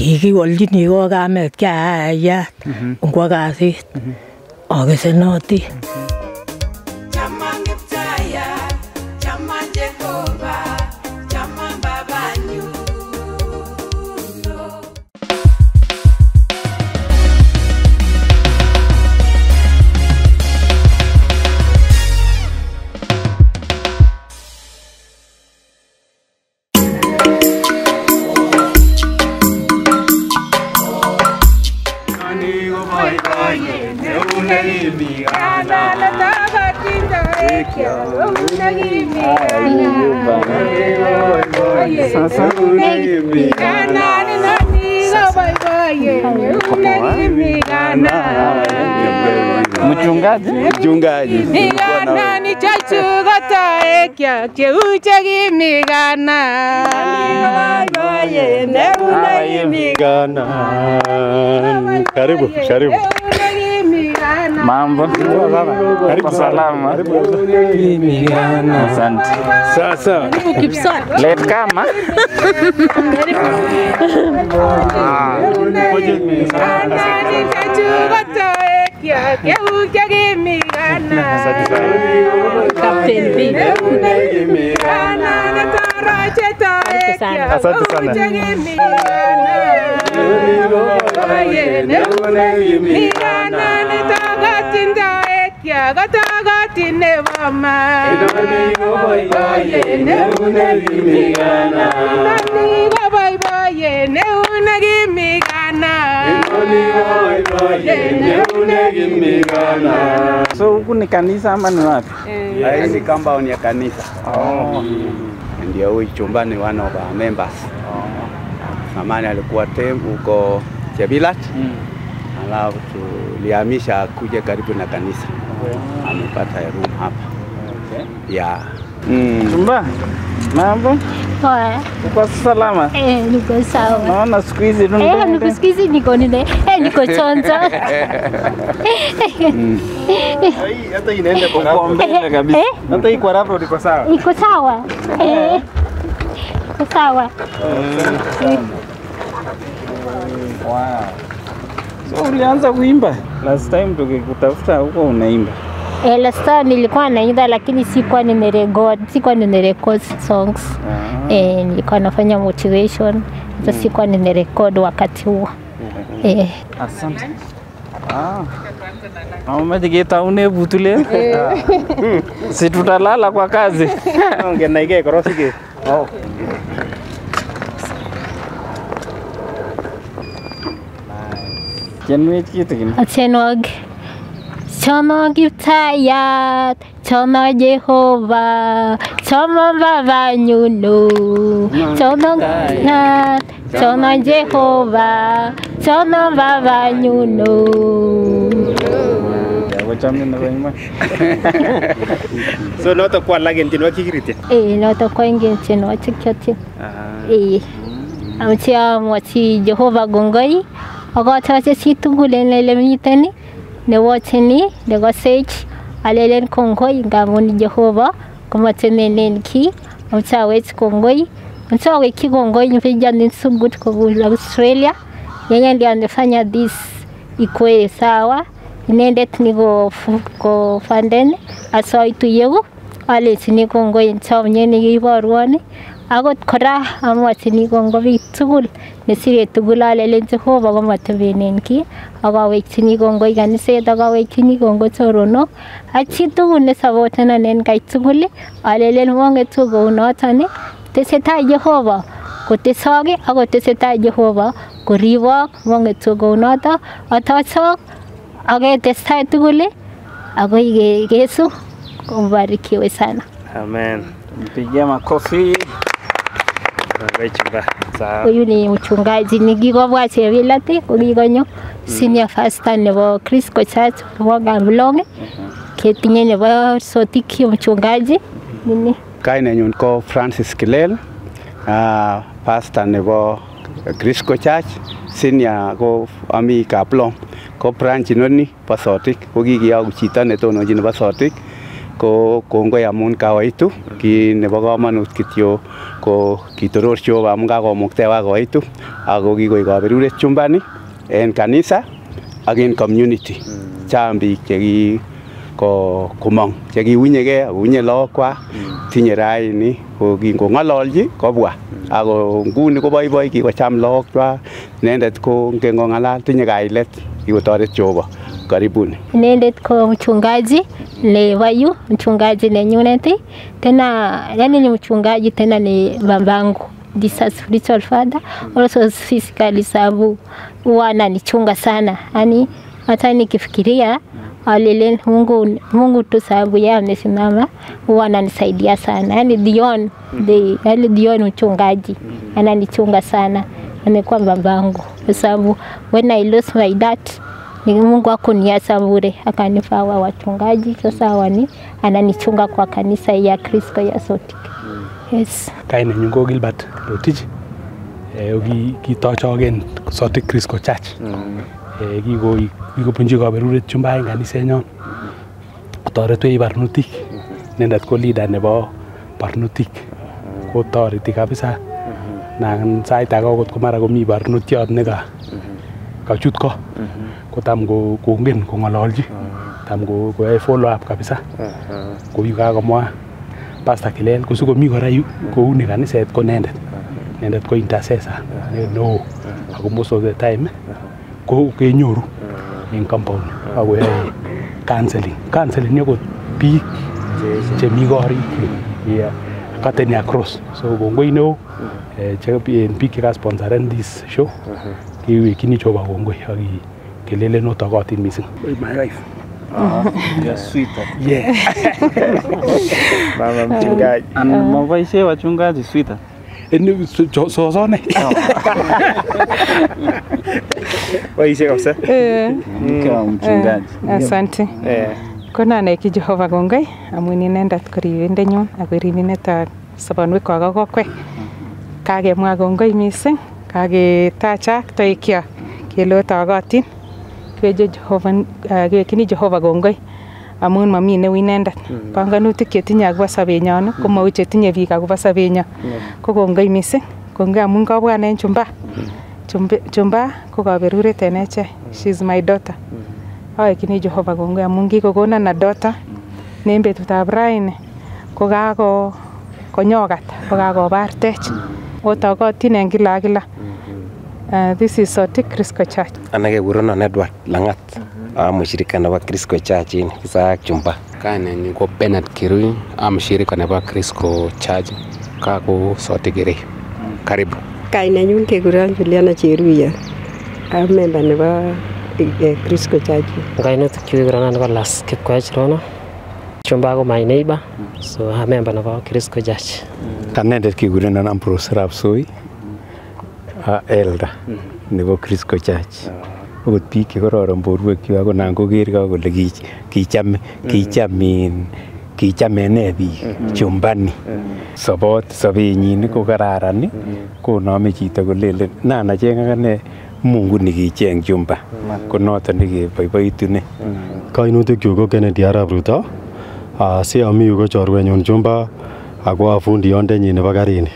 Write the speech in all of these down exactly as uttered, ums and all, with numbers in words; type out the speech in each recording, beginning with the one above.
Kikiwolchini ko kamet kaayat ngwo kasit akesenoti. Mchungaji mchungaji migana ni chachugota ekya cheuchagi migana niwaye nebuna migana karibu karibu mambo karibu salama migana asante sasa karibu Kipsegon let kama karibu yeah, yeah, yeah, give me Captain B. So huku ni kanisa ama ni wapi? Hii ni compound ya kanisa. Oh. Ndio huyu chumba ni one of our members. Oh. Zamani alikuwa tembo huko Chebilat. Alafu tulihamisha kuja karibu na kanisa. Amepata room hapa. Okay. Yeah. Mm. Chumba. Mambo? Poa. Uko salama? Eh, niko sawa. Naona siku hizi ndio. Eh, niko siku hizi niko nile. Eh, niko chonza. Hai, hata inaenda kwa mbele kabisa. Hata hii kwa rafu niko sawa. Niko sawa. Eh. Niko sawa. Wow. So ulianza kuimba? Last time tukikutafuta huko unaimba. Eh, last time nilikuwa naimba lakini sikuwa nimerecord, sikuwa nimerecord songs. Eh, nilikuwa nafanya motivation, sasa sikuwa nimerecord wakati huo. Eh. Asante. Ah. Mama digeta unebutule. Si tutalala kwa kazi. Ungenaige korosike. Oh. Jenwe kitigini. Atsenog. Chono Giptayat, Chono Jehovah, Chono Vavanyulu, Chono Giptayat, Chono Jehovah, Chono Vavanyulu. So, not a quite like in Tinochi. Eh, not a quite in Tinochi. Eh, I'm Tiam, what see Jehovah Gongoi, or got us a seat to good and elementary. Newateni, the gossage, Alelen Kongoi, Gamon Jehovah, Comatenelen Key, Mutawet Kongoi, Mutawe Kongoi, in Fijan in so good Australia, Yan and the Fanya this equal sour, Nendet Nigo Fanden, I saw it to you, Alice Nikongo in town, Yenny or one. I got Kora and what Nigongo to good. The Syria to Gulal to Hova Gomatavin, our way to Nigongo and say the way to Nigongo to Rono. I cheat to goodness about an and guide to Gully, I'll let one get to go not on it, Tesetai Jehovah, kotesoge ako tesetai Jehovah, koribok mongetso kounoto, atosok aketestai tugul akoi Yesu kumbarikiwe sana. Amen. Mpigie makofi. Huyu ni mchungaji nikikobwa Chebilate kokikonyo senior pastor nebo Chrisco Church Wanga Mlonge ketinye nebo Sotik mchungaji nini kainenyun ko Francis Kilel ah pastor nebo Chrisco Church senior ko ami Kaplong ko branch inoni bo Sotik kokikiyoku chito netononjin nebo Sotik ko kongoi amun kawaitu ki nebo komonut kityo ko kitororcho amun kakomuktewa koitu ako kikoik kaberuret chumbani en kanisa ak en community chambik cheki ko komong chekiwunyege unye lokwa tinye raini ko kingongololji kobwa ako nguni koboiboi kikocham lokwa nendet ko ngengongalal tinye kailet kikotoret Jehova. Karibuni. Nendet ko mchungaji Levayu, mchungaji Nenyuneti, tena yani ni mchungaji tena ni babangu. This is spiritual father, also physically sababu wana nichunga sana. Ani hata nikifikiria alileni Mungu Mungu tu sababu yeye amesimama wana nisaidia sana. Yani Dion, the yani Dion mchungaji ananichunga sana. Amekuwa babangu. Sababu when I lost my dad ni Mungu akuniacha bure akanifaa wachungaji sasa wani ananichunga kwa kanisa ya Kristo ya Sotik. Yes. Kaine nyungo Gilbert Lotich eh ogi kitochogen Sotik Chrisco Church. Eh kiko kikopunji kaberuret chumba en kanisenyon. Toretwech barnutik. Nendet ko leader nebo barnutik. Ko toreti kabisa. Nang sait age okot ko mara komi barnutiot neka kachut ko. Kotam go kongen kongololji tam go koyai follow up kabisa ko yu kakomwa pastor Kilel ko siko mi kora yu ko uni kaniset ko nendet nendet ko intercessor no ako most of the time ko kenyoru en compound ako yae counseling counseling yoko bi chemi gori yeah kateni across so gongoi no check in big sponsor and this show kiwi kinichoba gongoi aki Kelele no tagot in missing. My wife. Ah, you're sweeter. Yeah. Mama mchungaji. And mama yeye wachungaji sweeter. Eni sozo ne. Waishe kabisa. Eh. Mkao mchungaji. Asante. Eh. Kona na iki Jehova gongai, amuni nenda tukiri ndenyo, agirimi neta sabanwe kwa gogokwe. Kage mwa gongai missing, kage tacha toikia. Kelo tagotin. Kweje Jehova kwekini Jehova gongoi amun mami neu inendet panganutik chetinye akobo sobenyon ko mau chetinye bik akobo sobenyon ko gongoi missing gongoi amun kabwane en chumba chumba ko kaberuret en echek she is my daughter awekini Jehova gongoi amun kikokonan na daughter nem betutab raini ko kako konyokat ko kakobartech otokotin en kila kila. Uh, this is Sotik Chrisco Church. Anake kurono Edward Langat. Ah mshirika na wa Chrisco Church ni Laske Chumba. Kana ni ko Bernard Kirui, ah mshirika na wa Chrisco Church ka ko Sotikire. Karibu. Kaina nyun ke kurono Julian Kirui ya. Ah member na wa Chrisco Church. Kaina tukio kurono na Laske Chumba. Chumba ko my neighbor. So ah member na wa Chrisco Church. Kana ndet ki kurono na prosrapsoi. A elder nebo Chrisco Church okot bik chekororon borwek chu ako nan koker ka kole kicham kichamin kichamene bik chumbani sobot sobenyin ko kararan konome chito kolelen nan acheng akane Mungu nikicheng Chumba ko noton nekeboiboitune kainutik chu ko Kennedy Arab Ruto a si ami ko chorwenyun Chumba ako afundiondenyin nebo Karini.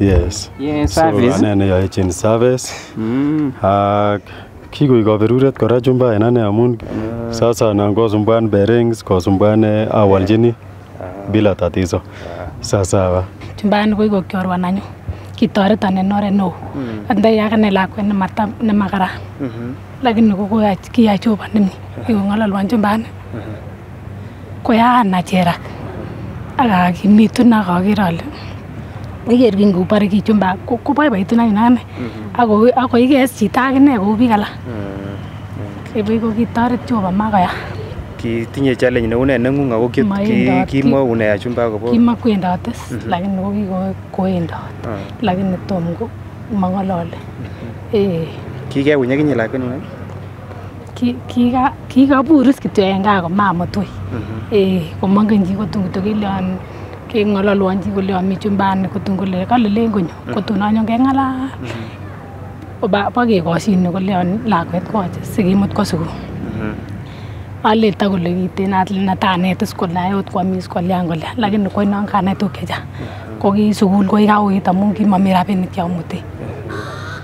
Yes. Yes, so, service. Ane ya in service. Mm. Ah, kiko ikaberuret kora Chumba ane amun sasa na kosumbuan bearings, kosumbuan awaljini bila tatizo. Sasa ba. Chumba ane kiko kiorwa nanyo. Kitoret ane nore no. Ande ya kane lakwe ne mata ne magara. Lakini kiko kia Chumba nini. Kiko ngalalwan Chumba ane. Koya ane chera. Aga kimitu na kagirale. iker kin kopar Kichumba ko boiboitu nai nane ako ako ikes chito agine kou bik alak. Ibu ko kitoret Joba makaya. Kitinye challenge neu ne nengung ako kimwou ne Chumba akobo. Kimakwendotes lakini ko kikoendot. Lakini tom ko mongolole. Eh kikewuny akinye lakwengung. Kika kikaburus kityo en gaa ko mamotui. Eh komongen chi kotuto kilyon kengololwon chi kolyon mi Chumbani kotun kole kole len konyo kotun anyon kengalal. Oba pakekosine kolyon lakwet koche sikimut ko sukul. Ale takole kiten atlen atanetes kolai ot kwamis kolyan kole lakini koinon kanai tukchecha. Ko ki sukul ko kikauit amun kimomi rabinik cheomuti.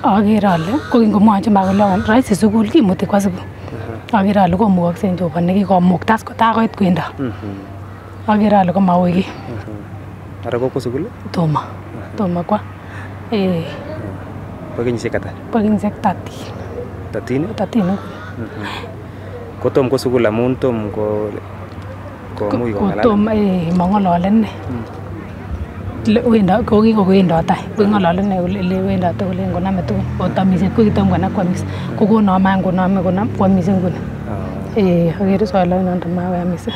Agere ale ko ingomwochi makolon raisi sukul kimuti kwa sukul. Agere ale komukokse en Joba nekikomuktas kotakoit kwendo. Agere ale komaui ki. Ara kokwo sukul? Toma. Toma kwa. Eh. Pakinyisek kata. Pakinyisek tati. Tatini? Tatini. Ko tom ko sukul amun tom ko komui kongalal. Ko tom eh mongolole ne. Wenda ko kikowendot tai kongolole ne le wendote kole ngoname tukun otamiset ko kitom kona kwamis ko kono ma ngoname kona kwamis nguni. Eh agere solo nonto mawe amis.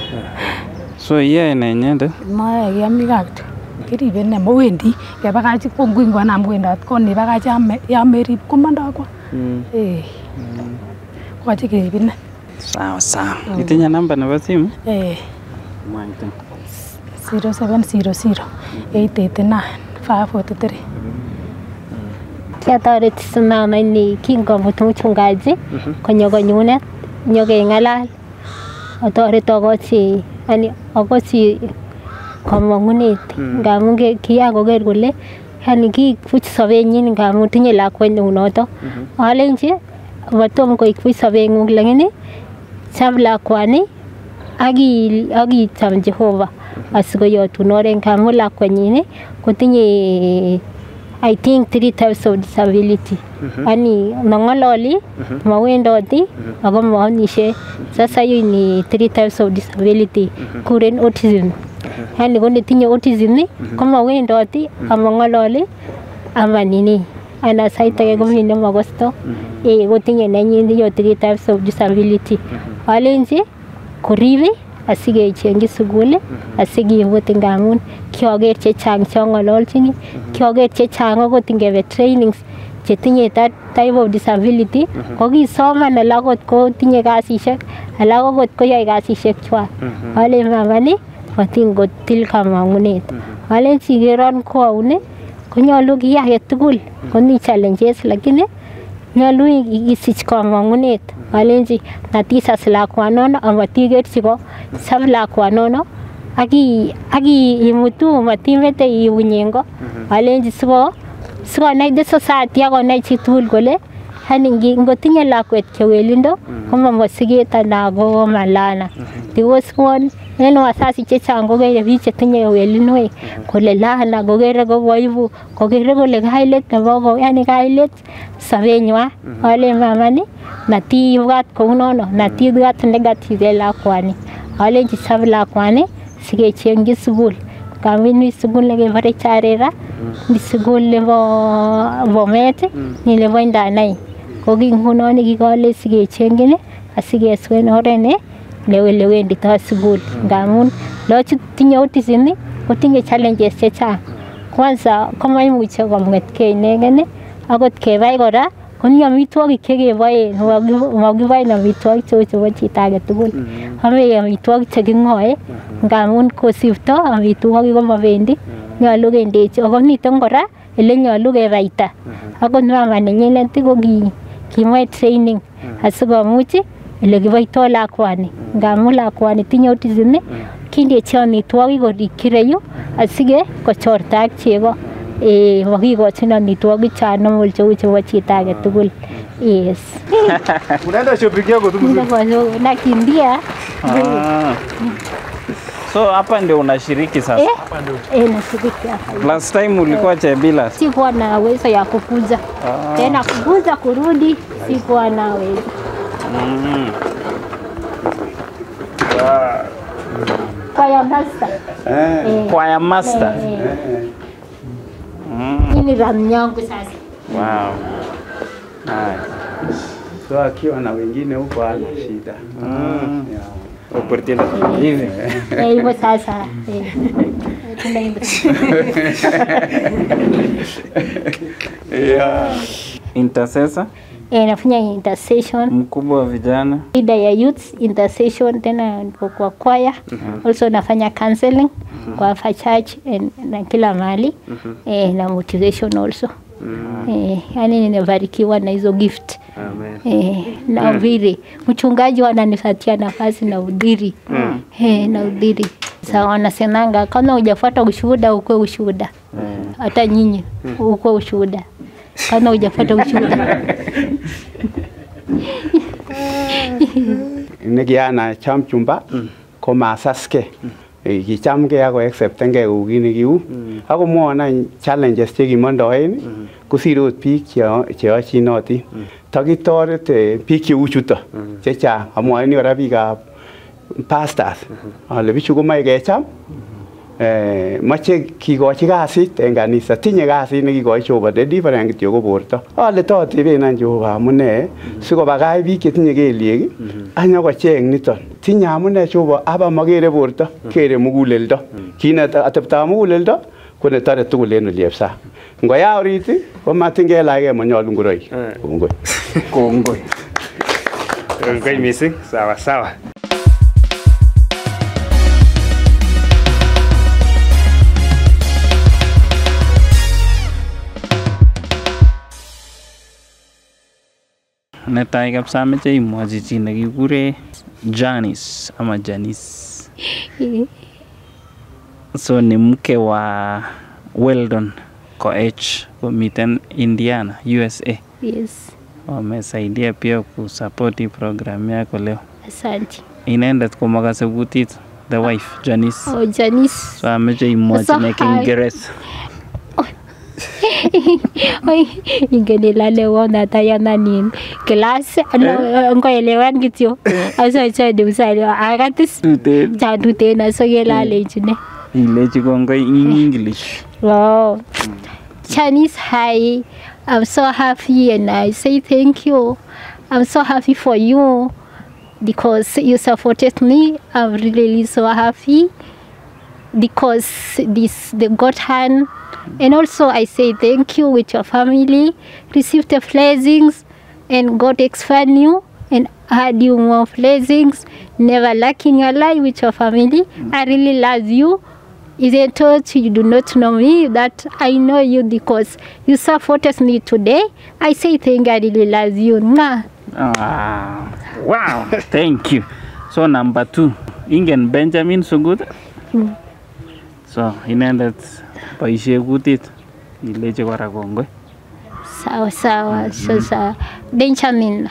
So yeah ne nyende ma yamigakto kiribe ne mowendi kebakachi ko ngwin konam kwendot ko ni bakachi ame yamerib komondo kwa. Eh ko achi kiribe ne. Sawa sawa. Itinya namba nebo simu? Eh mwanten. Zero seven zero zero eight eight nine five forty three. Kiatoret simama ni kingomut mchungaji konyogonyunet nyogengalal otoret ogochi ani ogochi komongunet ngamun kiakoker kole hani kifuch sobenyin ngamun tinye lakwet neu noto olenji watom koifuch sobengung lakini cham lakwani agi agi cham Jehova asikoyotun oren ngamun lakwenyin kotinye I think three types of disability. Ani mongololi, mawendoti, ako maonishe. Sasa yun ni three types of disability. Kuren autism. Hani kung tinye autism ni, kung mawendoti, amongololi, amanini. Ana sa itaga kung hindi mo gusto, eh kutinye na yun yung three types of disability. Alenzi, kurive. Asige chengi sugule asige wote ngamun kioger chechang chongololchini kioger chechang okot ingebe trainings chetinye that type of disability ko kisoman alakot ko tinye kasishek alak okot koyoe kasishek chwa ale mamani watin kotil kamangunet ale sigeron koune konyolu kiyake tugul koni challenges lakini nyolu ikisich kamangunet alenji natisas lakwanono amatikerchi ko sab lakwanono aki aki imutu matimete iwunyengo alenji siko sikonai the society akonai chitugul kole hani ngotinye lakwet kewelindo komomosikit ana ko malana because one en wasasi chechang kokere biik chetinye kewelinwek kole lana kokere kokoibu kokere kole kailet nebo yani kailet sobenywa ale mamani natibwat kounono natibwat negative lakwani ale chisab lakwani sikechengi sukul kamini sukul lekebare charera ni sukul lebo Bomet ni lebo ndanai kokinguno nikikole sikechengine asikeswen orene lewelewendito sukul ngamun lochu tinye autism kotinye challenges chechang kwanza komoimuche komwetkei inegen akot kebai kora koni amitwogik chekeboen mokiboen amitwogik cheu chebo chito age tugul ame amitwogik cheking'oe ngamun kosipto amitwogik komobendi nyolu kendechi akomiten kora elenyolu kebaita akot mama nenyinet kokimwe training asikomuchi elekiboito lakwani ngamun lakwani tinye autism kindechi amitwogik korikireyu asige kochorta ak chego eh makikochin amitwogik chanomol cheu chebo chito age tugul yes unaenda shopikia nakimbia so hapa ndio unashiriki sasa hapa ndio eh nashiriki hapa last time ulikuwa chebila sikuwa na uwezo ya kukuza tena kukuza kurudi sikuwa na uwezo Mm. Wow. Choir master. Eh. Choir master. Eh. niranyang kwa sasa. Wow. Nice. So akiwa na wengine huko ana shida. Mm. Yeah. Opportunity nyingine. Eh hivyo sasa. Eh. Yeah. Intercessor? Eh, nafanya intercession. Mkubwa wa vijana. Leader ya youth intercession tena kwa kwaya. Mm-hmm. Also nafanya counseling mm-hmm. kwa fa church and na kila mali. Mm-hmm. Eh na motivation also. Mm-hmm. Eh yani nimebarikiwa na hizo gift. Amen. Eh na vile mchungaji wananifatia nafasi na udiri. Mm. Eh na udiri. Sasa wanasemanga kama hujafuata ushuhuda ukwe ushuhuda. Hata mm. nyinyi ukwe ushuhuda. Kama hujafuata ushuhuda. Nikiana chamchumba koma saske. Ikichamke yako acceptenge ugini kiu. Hako muona challenges tiki mondo heni. Kusiro pik cha chinoti. Takitoret pik uchuta. Checha amuani orabiga pastas. Alebichu kumai gecham. Eh mache kigochi kasit en kanisa tinye kasit nekigochi Jehova the different kityo koborto ole tot ibenan Jehova amune sikobakach bik chetinye kelyek anya kocheng niton tinye amune Jehova aba magere borto kere muguleldo kinet atepta muguleldo kone tare tugul en oliepsa ngoya orit ko matinge lage monyolu ngoroi kongoi kongoi kongoi missing sawa sawa. Netai kabisa ameche imwachi chi nekikure Janice ama Janice. So ni mke wa Weldon Koech kumiten Indiana, U S A. Yes. Wamesaidia pia kusupporti program yako leo. Asante. Inaenda kumakasebutit the wife Janice. Oh Janice. So ameche imwachi nekingereza. Oi ingelelale wona tayana nini class ngoelewan kityo aso chade usale akatis chadu tena so yelale jine ilechi kongo in English. Wow. Chinese hi. I'm so happy and I say thank you. I'm so happy for you because you supported me. I'm really so happy because this the God hand. And also I say thank you with your family, receive the blessings and God expand you and add you more blessings, never lacking a life with your family. I really love you. Even though you do not know me, that I know you because you supported me today. I say thank you, I really love you. Nah. Ah, wow, thank you. So number two, Ingen Benjamin so good. Mm. So in ended paishe kutit ileche kwara kongoi sawa sawa sasa Benjamin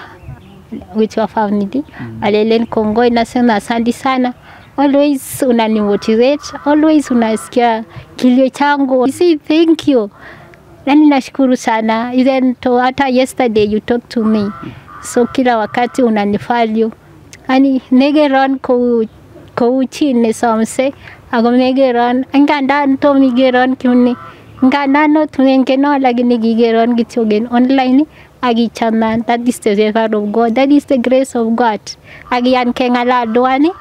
with your family alelen kongoi nasema asante sana, always unanimotivate, always unasikia kilio changu. See thank you, yani nashukuru sana. Even to hata yesterday you talked to me, so kila wakati unanivalue yani negeron ko ko chini somse agomegeron ngandan to migeron kuni nganano tunenge no lagini gigeron gitogen online agichaman. That is the favor of God, that is the grace of God. Agian kengala doani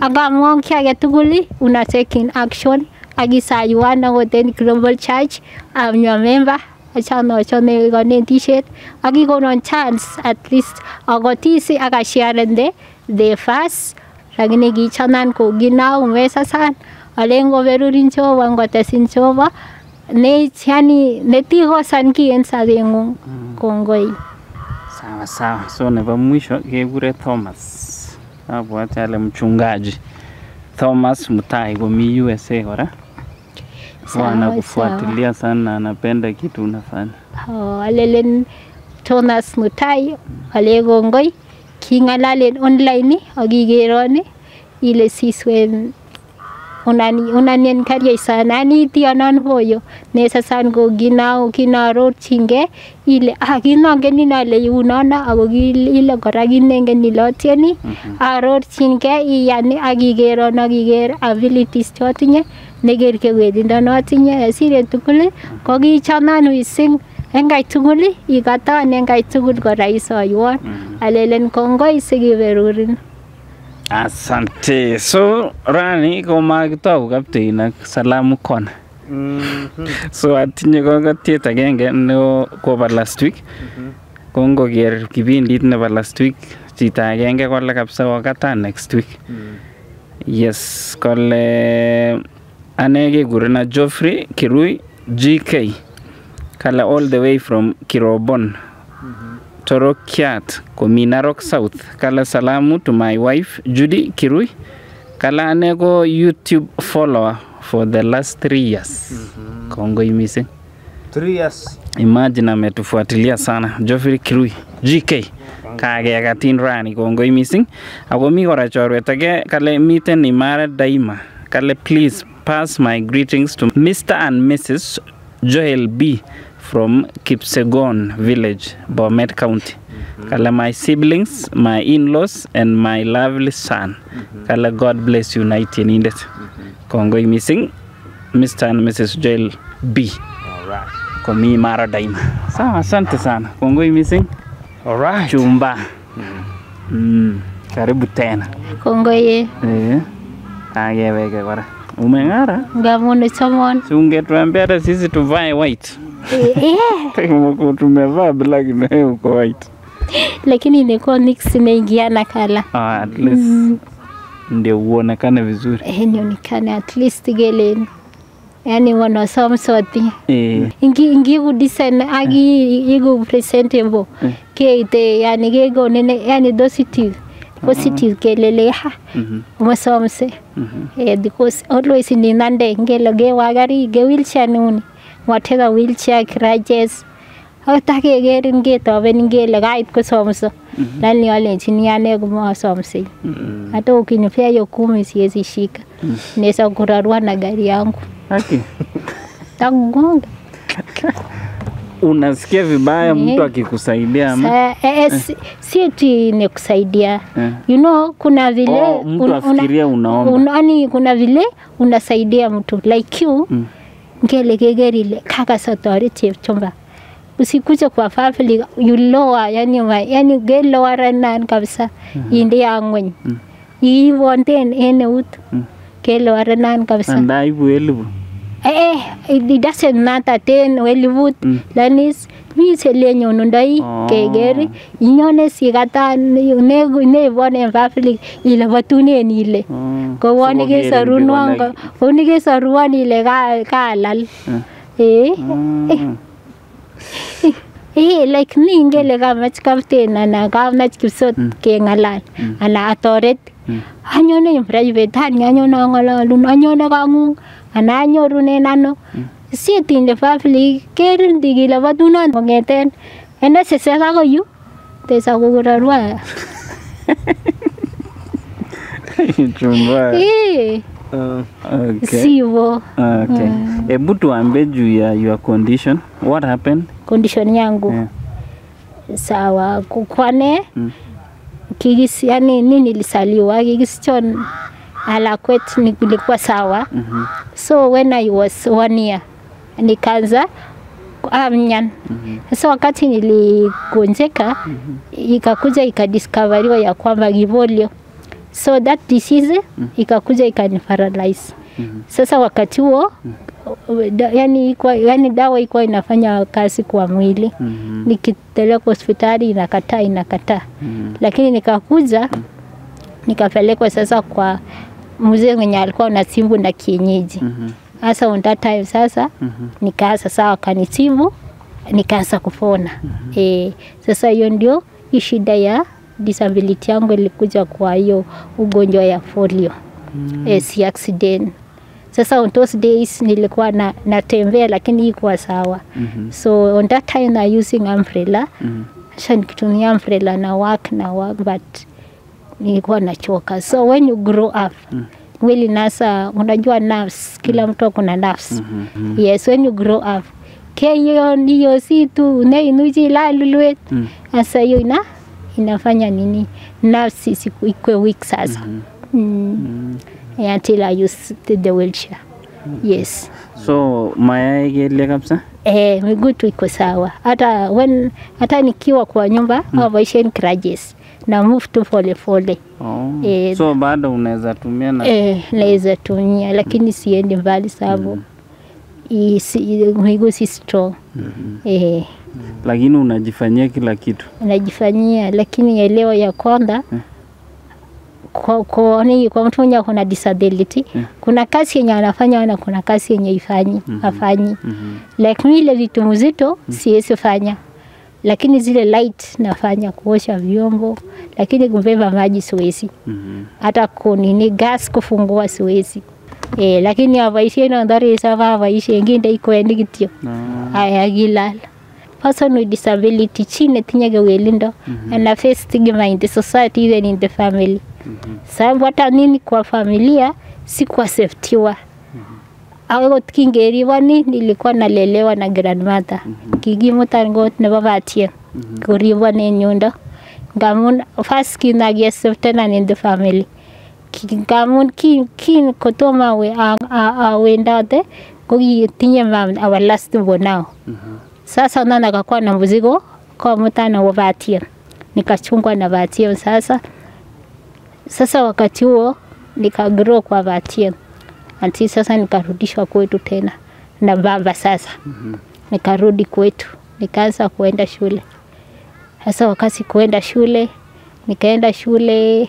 agamon kya tuguli una taking action agisayuana within Global Church. I'm your member. I shall not show me a t-shirt. I give on chance at least I got easy I got share and they they fast. Lakini gichanan ko gina umwesa sana alengo verurincho wango tesinchoba ne chani netiho sanki ensadengu kongoi sawa sawa. So neva mwisho kegure Thomas hapo atale mchungaji Thomas Mutai go mi U S A hora sana kufuatilia sana, anapenda kitu unafanya. Oh alelen Thomas Mutai alego ngoi kingalalen online agigerone ile siswen unani unanien kariye sana ni tianan hoyo nesa san go ginao kinaro chinge ile aginonge ni nale unona agile koraginenge ni lotieni aror chinge iyani agigerone agiger abilities chotinye Negeri kewedin dan watinya siri tukul kogi chana nu ising engai tukul ikata nengai tukul koraiso yuan alelen kongo isegi berurin. Asante. So Rani ko magta ukapti na salamu kon. So atinye kongo tieta genge no kobar last week. Kongo ger kibindit never last week. Tieta genge kola kapsa wakata next week. Yes, kole anege guruna Geoffrey Kirui G K kala all the way from Kirobon, mm-hmm. Toro Kiat, Komina Rock South. Kala salamu to my wife Judy Kirui. Kala anego YouTube follower for the last three years. Mm-hmm. Kongo imise. Three years. Imagine ametufuatilia sana Geoffrey Kirui G K. Kage agatin Rani Kongo imising. Agomi ora chorwetage kale miten imara daima. Kale please pass my greetings to Mister and Missus Joel B from Kipsegon village, Bomet County. Mm-hmm. Kala my siblings, my in-laws, and my lovely son. Mm-hmm. Kala God bless you night and in it. Mm-hmm. Kongo imising Mister and Missus Joel B. Alright. Komi imara daima. Sawa asante sana. Kongo imising. Alright. Chumba. Mm. Karibu tena. Kongo ye. Eh. Age weke bara. Umengara? Ngamone someone. Ungetuambia sisi tuvae white. Eh. Tuko tumevaa black na hiyo uko white. Lakini ilikuwa mix imeingiana kala. Ah, at least ndio uonekane vizuri. Eh, nionekane at least geleni. Yani wana some sort eh ingi ingi design agi ego presentable ke ite yani gego nene yani positive positive kelele ha umsomse eh because always ni nande ngelo ge wagari ge wheelchair nuni watega wheelchair crutches hata ke gerin ge toben ngelo gait ko somso nani wale chini yane ko somse hata ukinifia yokume siwezi shika nesa kurarua na gari yangu. Haki. Tangonga. Unasikia vibaya mtu akikusaidia ama? Eh si eti nikusaidia. You know kuna vile unafikiria unaomba. Yaani kuna vile unasaidia mtu like you. Ngelegegerile kaka satori chumba. Usikuja kwa family you lower yani yani get lower and kabisa indi yangwenye. Yi wanten ene ut. Kelo aranan kabisa. Andai buelibu. Eh, it doesn't matter ten welibu. Lanis mi selenyo nundai kegeri inyone sigata ne ne bone family ile batune nile. Ko woni ke sarunwanga, woni ke sarwani ile ka kalal. Eh. Eh like ninge le gamach kaptena na gamach kipsot ke ngalal. Ala atoret Anyo ne private han anyo no ngolo anyo no kangu ananyo rune nano siete in the family kerin digila baduna ngeten ene sesega go yu te sagura ruwa Chumba eh okay siwo okay ebu tuambe juu ya your condition what happened condition yangu sawa kukwane kigisi yani nini lisaliwa kigisichon ala kwetu nilikuwa sawa mm -hmm. So when I was one year nikaanza amnyan mm -hmm. So wakati niligonjeka mm -hmm. ikakuja ikadiscoveriwa ya kwamba givolio so that disease mm -hmm. ikakuja ikaniparalyze mm -hmm. Sasa wakati huo mm -hmm. da, yani ikuwa, yani dawa iko inafanya kazi kwa mwili mm -hmm. Nikitelekwa hospitali inakataa inakataa mm -hmm. Lakini nikakuja mm -hmm. nikapelekwa sasa kwa mzee mwenye alikuwa anatibu na kienyeji. Sasa on that time sasa nikaanza sawa kanitibu nikaanza kupona. Eh sasa hiyo ndio shida ya disability yangu ilikuja kwa hiyo ugonjwa ya polio. Eh si accident. Sasa on those days nilikuwa na natembea lakini iko sawa. So on that time I using umbrella. Sasa nikitumia umbrella na work na work but nilikuwa nachoka. So when you grow up, mm. Wili nasa, unajua nerves, kila mtu kuna nerves. Mm -hmm. Yes, when you grow up, kenyo niyo situ, ne inuji la luluet. Mm. Asa yu ina, inafanya nini, nerves isiku, ikwe weak sasa. Mm -hmm. mm. mm. Until I used the wheelchair. Yes. So mayai yale kabisa? Eh, migutu iko sawa. Hata when hata nikiwa kwa nyumba mm. au vaisheni krajes na move to pole pole. Oh. Eh, so bado unaweza tumia na eh, naweza tumia lakini siendi mbali sababu mm. isi miguu si strong. Mm -hmm. Eh. Lakini unajifanyia kila kitu. Unajifanyia lakini elewa ya kwamba eh. Kwa kwa ni kwa mtu mwenye kuna disability mm. kuna kazi yenye anafanya na kuna kazi yenye ifanyi mm -hmm. afanyi mm -hmm. lakini ile vitu mzito mm. siwezi fanya lakini zile light nafanya kuosha vyombo lakini kubeba maji siwezi mm hata -hmm. kuni ni gas kufungua siwezi eh lakini avaishi na ndari sawa avaishi ingine iko endikitio haya gilala person with disability chini tinyage welindo mm -hmm. and a face stigma in the society even in the family. Mm-hmm. Sababu hata nini kwa familia si kwa safety wa. Mm-hmm. Awe kingeriwa ni nilikuwa nalelewa na grandmother. Mm-hmm. Kigimo tango ne baba atie. Mm-hmm. Kuriwa ne nyundo. Ngamun first kinage safety na in the family. Ngamun kin kin kotoma we a a wendate kogi tinye mam our last bonao. Mm-hmm. Sasa nana akakuwa na mzigo kwa mtana wa batia. Nikachungwa na batia sasa. Sasa wakati huo nikagrow kwa batia. Anti sasa nikarudishwa kwetu tena na baba sasa. Mm -hmm. Nikarudi kwetu, nikaanza kuenda shule. Sasa wakati kuenda shule, nikaenda shule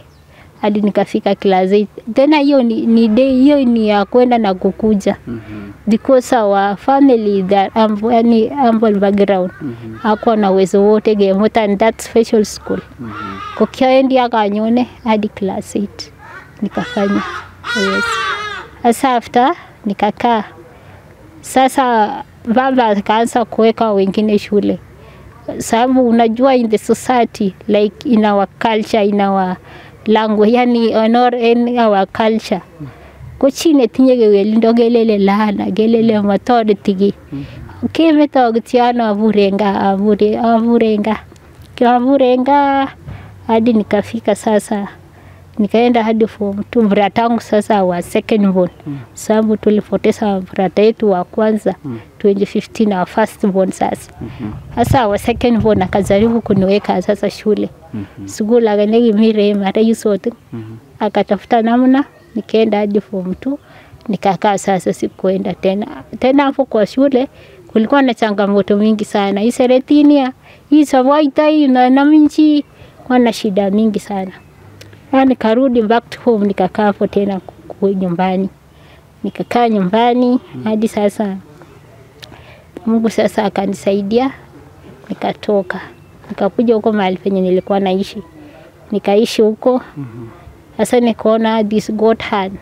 hadi nikafika class. Tena hiyo ni, ni day hiyo ni ya kwenda na kukuja. Mm -hmm. Because our family that um, any humble background mm -hmm. hakuwa na uwezo wote gemoto and that special school. Mm -hmm. Kukiaendi akanyone hadi class eight nikafanya yes. Sasa after nikakaa sasa baba akaanza kuweka wengine shule sababu unajua in the society like in our culture in our language yani honor in our culture kuchine tinyege lindogelele lana gelele matode tigi kimetogtiano avurenga avure avurenga kiavurenga hadi nikafika sasa nikaenda hadi form two bratangu sasa wa second born mm. sababu tulipoteza brata yetu wa kwanza mm. twenty fifteen na first born sasa sasa mm -hmm. wa second born akajaribu kuniweka sasa shule mm -hmm. sugula ganegi Miram hata yusote mm -hmm. akatafuta namna nikaenda hadi form two nikakaa sasa sikuenda tena tena hapo kwa shule kulikuwa na changamoto mingi sana hii seretinia hii sawaita hii na naminchi wana shida mingi sana. Yaani karudi back to home nikakaa hapo tena kwa nyumbani. Nikakaa nyumbani mm. hadi sasa Mungu sasa akanisaidia nikatoka. Nikakuja huko mahali penye nilikuwa naishi. Nikaishi huko. Sasa mm -hmm. nikaona this God hand.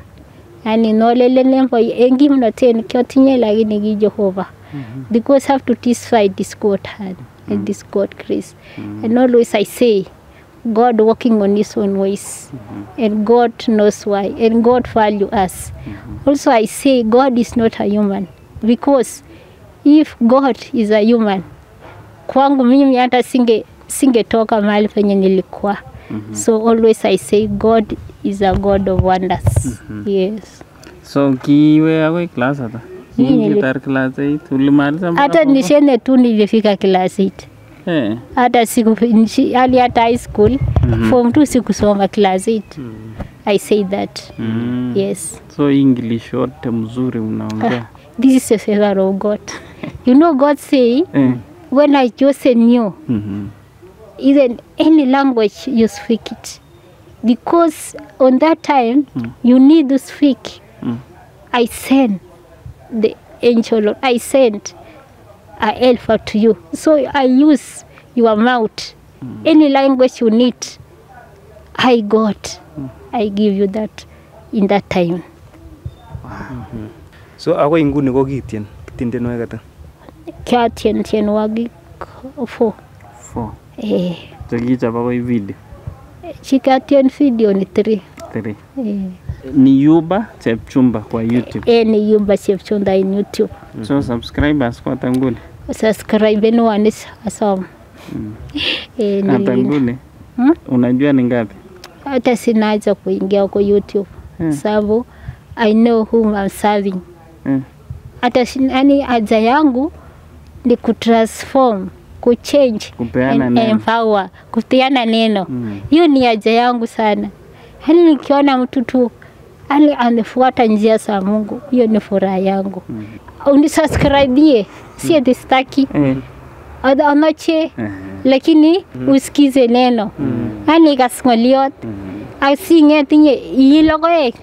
Yaani no lele nembo yengi mno tena kiotinye lakini ni Jehova. Mm -hmm. Because have to satisfy this God hand and mm. this God grace. Mm -hmm. And always I say God working on his own ways, mm-hmm. and God knows why, and God values us. Mm-hmm. Also, I say God is not a human, because if God is a human, kwangu mimi hata singe singetoka mahali penye nilikuwa. So always I say God is a God of wonders. Mm-hmm. Yes. So kiwe awe class hata. Ni guitar class hii tulimaliza mpaka. Hata nishene tu nilifika class hii. Eh. Hata siku hali hata high school mm -hmm. form two sikusoma class eight. Mm -hmm. I say that. Mm -hmm. Yes. So English yote mzuri unaongea. Ah, this is a favor of God. You know God say eh. when I chosen you mm -hmm. even any language you speak it because on that time mm. you need to speak. Mm. I send the angel. I sent I help to you. So I use your mouth. Mm. Any language you need, I got. Mm. I give you that in that time. Wow. Mm-hmm. So ako inguni ko kitien, kitindenwe kata. Kya tien tien wagi four. Four. Eh. Tagi chapa ko video. Chika tien video ni three. Three. Eh. Ni Yuba Chepchumba kwa YouTube. Eh, ni Yuba Chepchumba in YouTube. Mm -hmm. So subscribers kwa tangule. Subscribe ni wanis asom. Mm. Eh, na tangule. Hmm? Unajua ni ngapi? Hata sinaanza kuingia kwa YouTube. Hmm. Sababu I know whom I'm serving. mm. Atashindani adza yangu ni kutransform, kuchange, kupeana and neno. Empower, kupeana neno. Hiyo mm. ni adza yangu sana. Hani nikiona mtu tu ani anafuata njia za Mungu, hiyo ni furaha yangu. Mm. Unisubscribe si destaki. Mm. Anache mm. lakini mm. usikize neno. Mm. Hani kasngoliot. Mm. I sing it in ye logo egg.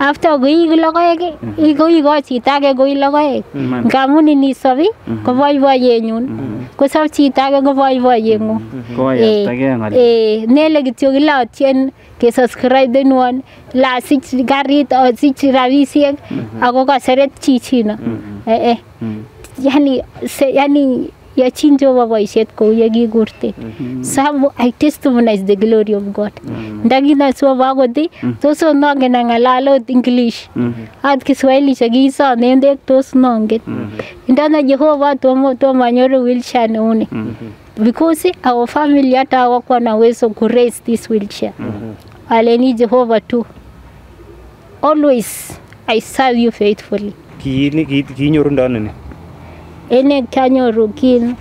After we logo egg, he go watch it, I go logo egg. Gamuni is sorry, go voy voyun. Cause I'll cheat, I go voy voyun. Go again, eh, Nelly to lout, and get subscribed in one. Last six garret or six ravisian, I go got a red chichino. Eh, Yanni, say Yanni. Ya change over voice yet go yagi gurte. Some I testimonize the glory of God. Dagina so bagodi, those so nong and angalalo English. At Kiswahili Shagisa, name the toes nongit. And then Jehovah Tomo Tomanoro wheelchair only. Because our family at our corner way so could raise this wheelchair. Aleni Jehovah too. Always I serve you faithfully. Ene kanyo rukin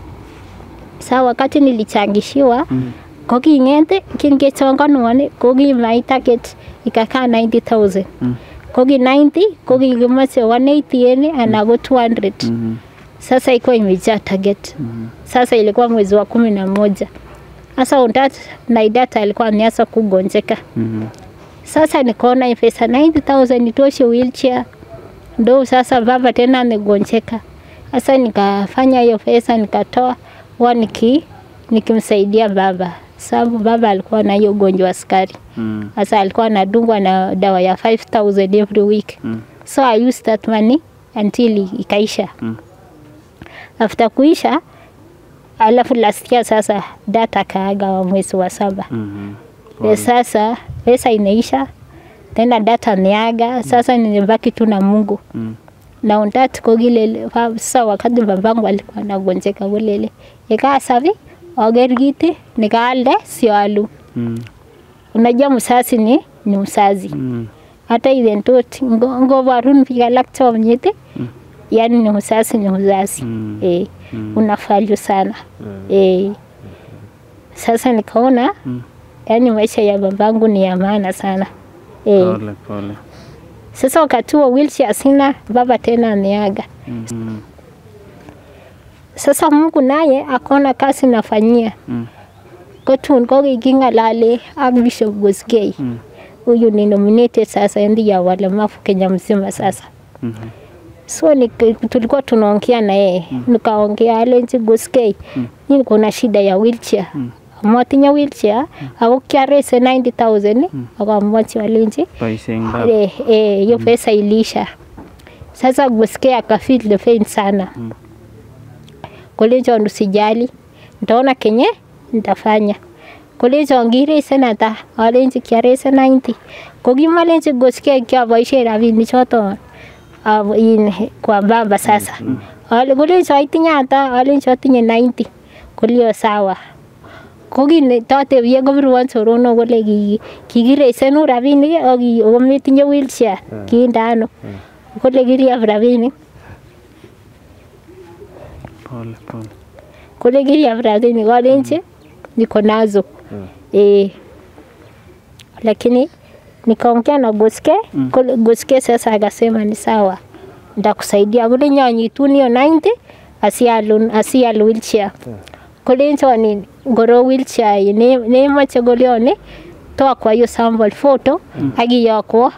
sawa kati nilichangishiwa mm. koki ngente kinge chonga none koki maita ket ikaka ninety thousand mm. koki ninety koki gumase one eighty ene anago two hundred mm -hmm. Sasa iko imejaa target mm -hmm. Sasa ilikuwa mwezi wa kumi na moja sasa undat na data ilikuwa niasa kugonjeka mm -hmm. Sasa nikaona pesa ninety thousand itoshe wheelchair ndo sasa baba tena nigonjeka. Asa nikafanya hiyo pesa nikatoa waniki nikimsaidia baba. Sababu baba alikuwa na hiyo ugonjwa wa sukari. Mm. Asa alikuwa anadungwa na dawa ya five thousand every week. Mm. So I used that money until ikaisha. Mm. After kuisha alafu last year sasa data kaaga wa mwezi wa saba. Mm -hmm. Well, sasa pesa inaisha tena data niaga sasa nimebaki tu na Mungu. Mm. Na undat kogile sawa kadi babangu alikuwa anagonjeka welele eka savi ogergite nikaalde sialu mm. Unajua msasi ni ni msazi mm. Hata ile ntot ngovarun fika lakcha mnyete mm. Yani ni msasi ni mzazi mm. Eh mm. Unafalio sana mm. Eh sasa nikaona mm. Yani maisha ya babangu ni ya maana sana eh pole pole. Sasa wakati wa wheelchair sina baba tena ameaga. Mm -hmm. Sasa Mungu naye akaona kazi nafanyia. Mm. Kotu ngogi ginga lale Archbishop Gosgei. Mm. Huyu ni nominated sasa ndi ya walemavu Kenya mzima sasa. Mm -hmm. So ni tulikuwa tunaongea na yeye. Mm. Nikaongea Alenji Gosgei. Mm. Ni kuna shida ya wheelchair. Mm. Mwatinya wheelchair au kiarese ninety thousand akamwachi walinzi paisengaba eh eh hiyo pesa ilisha sasa Gosgei akafeel the pain sana mm. Kolejo ndusijali nitaona kenye nitafanya kolejo ngire sana ta walinzi kiarese ninety kogimalenzi Gosgei kia boyshare abi nichoto au in kwa baba sasa wale kolejo aitinya ata walinzi atinya ninety kolio sawa. Kogi thought they were going to run over like Kigiri Senu Ravini or meeting your wheelchair, Kindano, Collegiri of Ravini Collegiri of Ravini, what ain't it? Niconazo, eh, Lakini, Niconcan or Gosgei, Gosgei says I got same and sour. Ducks idea wouldn't you two near ninety? I see a wheelchair. Kolenzo ni ngoro wheelchair ne ne macho golione toa kwa hiyo sample photo mm. Agi yako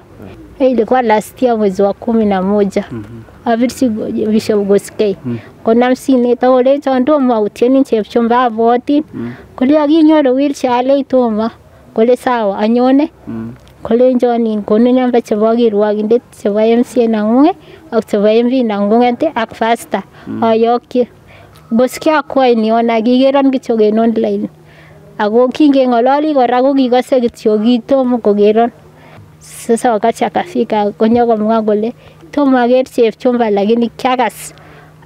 mm. Ilikuwa last year mwezi wa kumi na moja mm -hmm. Avirsi Bishop Gosgei mm. Konamsi ne tolezo ndo mauteni Chepchumba voti mm. Kole agi nyoro wheelchair le toma kole sawa anyone mm. Kolenzo ni kono nyamba chebagi ruagi ndet chebaye msi na ngwe akchebaye mvi na ngwe nte akfasta mm. Ayoki Gosgei kwa niona gigeran kichogen online. Ago kinge ngololi kora ko kigose kityogito mukogeron. Sasa wakati akafika konyogo mwangole tomager Chepchumba lakini kyagas.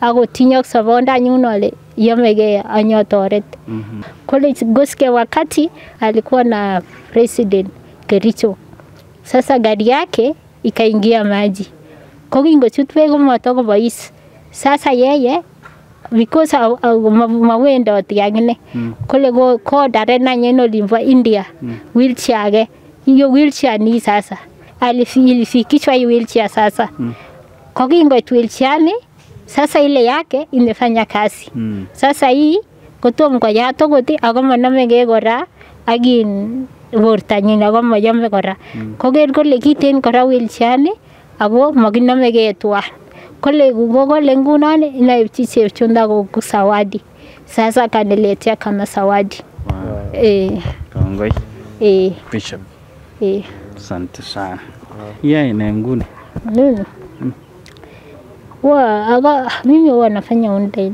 Ago tinyok sabonda nyunole yomege anyotoret. Mm -hmm. College Gosgei wakati alikuwa na president Kericho. Sasa gari yake ikaingia maji. Kogin go shoot wego matogo boys. Sasa yeye because mawendo atiangene. Kole go ko darena nyeno limwa India. Wheelchair age. Iyo wheelchair ni sasa. Alifikishwa hiyo wheelchair sasa. Kogin go wheelchair ni sasa ile yake inafanya kazi. Sasa hii kotom kwa yato goti agama namenge gora agin bortanyina agama yombe gora. Kogen ko lekiten gora wheelchair ni. Ago maginamege tuwa kole gugogo lenguna ne inaiptiche chunda go kusawadi sasa kaneletea kama sawadi. Wow. Eh kongoi eh bishop eh asante sana yeye na ngune nini wa aga mimi wanafanya online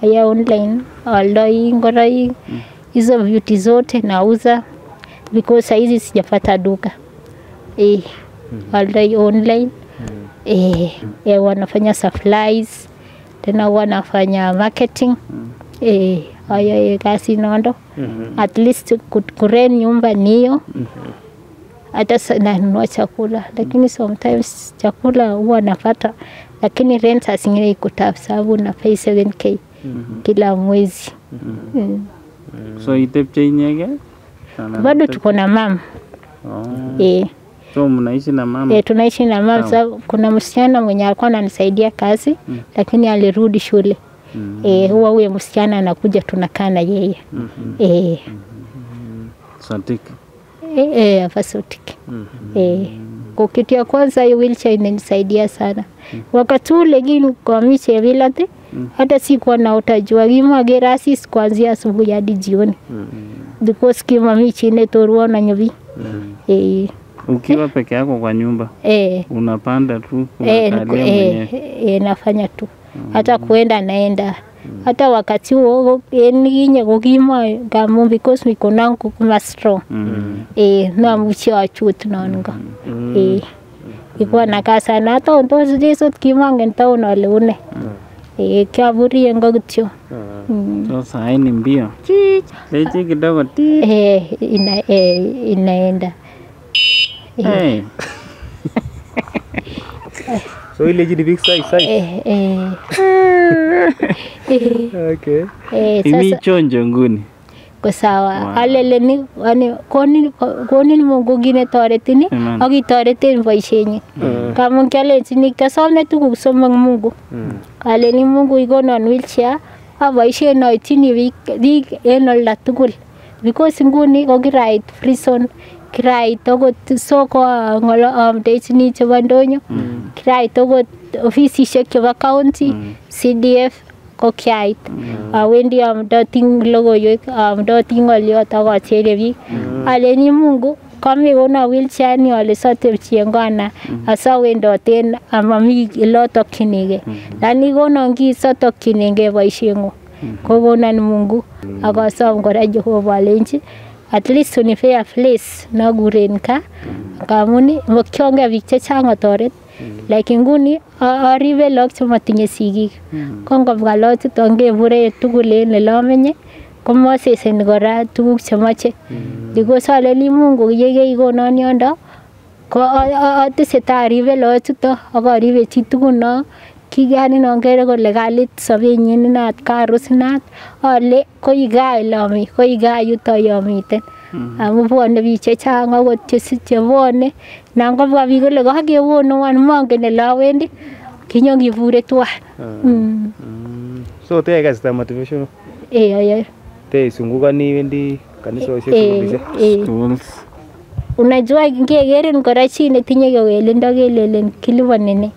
haya online aldai ngorai hizo beauty zote nauza because saizi sijapata duka eh aldai online eh ya wanafanya supplies tena wanafanya marketing eh haya kasi nondo at least kureni nyumba niyo hata sana nunua chakula lakini sometimes chakula huwa napata lakini rent asingine iko tap sababu na pay seven K kila mwezi. So itepche nyege bado tuko na mama eh so mnaishi na mama. Eh tunaishi na mama sababu kuna msichana mwenye alikuwa ananisaidia kazi mm. lakini alirudi shule. Mm. Eh huwa huyo msichana anakuja tunakaa na yeye. Mm -hmm. Eh Sotik. Eh eh afa Sotik. Mm -hmm. Eh kwa kitu ya kwanza hiyo wheelchair inanisaidia sana. Mm. Wakati ule gini kwa miche vilate mm. hata sikuwa naotajua gimo gerasi kuanzia asubuhi hadi jioni. Mm -hmm. Because kima miche inetoruwa na nyobi. Mm -hmm. Eh ukiwa peke yako kwa nyumba eh unapanda tu unakalia eh, eh nafanya tu hata kuenda naenda hata wakati huo yenye kokima gamu because niko nangu kuma strong eh na mchia wachu tunaonga eh iko na kasa na hata ndo hizo kimange ntao na leone eh kwa buri ngogutio so sai ni mbio leje kidogo eh ina eh inaenda. Hey. So he legit big size size. Okay. Eh sasa chonjo nguni. Kwa sawa. Alele ni yani koni koni mungu gine toretini akitoreteni boishenyi. Kama ngale chini kasome tu kusoma mungu. Ale ni mungu iko na wheelchair abaishe na chini big enol latukul. Because nguni okirait prison kirai togo soko ngolo update ni chabandonyo kirai togo ofisi shekwa county C D F kokiait wendi am dating logo yo am dating olio togo cherebi aleni mungu kami ona wheelchair ni ole sote chiengona asa wendo ten amami loto kinige lani gono ngi soto kinige boishengo kobona ni mungu akasa ngora Jehova lenchi. At least unifea place na gurenka kamuni mokionga vichechanga toret like nguni arive lokto matinye sigik kongo bgaloti tonge bure tugule ne lomenye komose sen gora tuguk chemache digo sale ni mungu yege igonon yondo ko atise tarive lotuto agarive chituguno kigani nongere kole galit sobenyin nat karusnat ole koiga lomi koiga yuto yomiten amu bwone bi chechang akot chesiche bwone nan kobwa bi kole kakewonu wan mongen elewendi kinyongibure twa. So te guys the motivation eh aye te sunguka ni wendi kanisa usiku kabisa. Unajua ngegere ngora chini tinye kewelindo kelelen kiliwanene.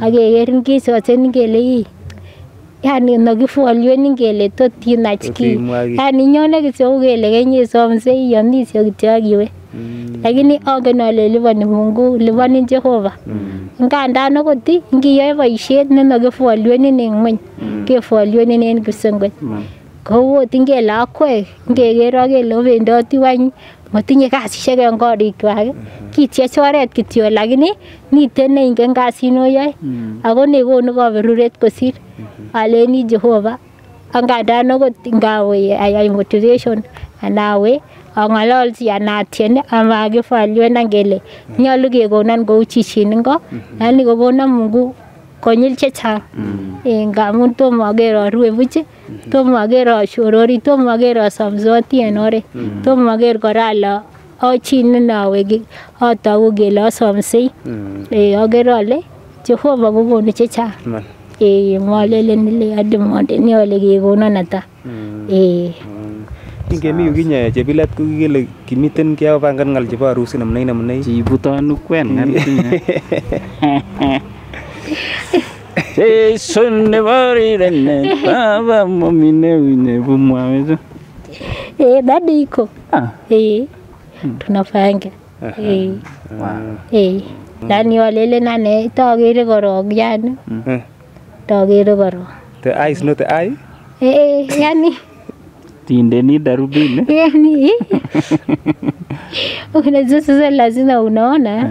Ageerin kiso tengele yi yani nogifolwe ningele totinachki yani nyone kiso ugele kenye somse yonisyo kityagiwe lakini ogenole libani mungu libani Jehova ngandano koti ngiyoe boishet ne nogifolwe ningwen kefolwe nen kisengwe kowo tingele akwe ngegero gele obendoti wany motinye kasishek en korikwak kityech oret kityo lakini miten neingen kasino yoe ako nekonu koberuret kosir aleni Jehova angadano kotingawe ayai motivation anawe ang'alalsi anatien amagifaluen angele nyalu kekonan kou chichingo yani kokonan Mungu konyil chechang ngamun tomo agero ruebuchi tomo agero shorori tomo agero samsoti enore tomo ager kora la achin nawegi atau gelo samsi eh agero le Jehova kokonu chechang eh ngolelen le ademonde nyole kekonan ata eh ingemi yukinye chebilat ko kikele kimiten kiapangan ngal chebo harusi namnai namnai chibutonu kwen ngal Jason nevari renne baba momine unebu mwamezo eh dadi iko eh tunafanya eh eh ndani walele nane togere korog yani togere korog the eyes not the eye eh yani tindeni darubini yani unazoza lazima unaona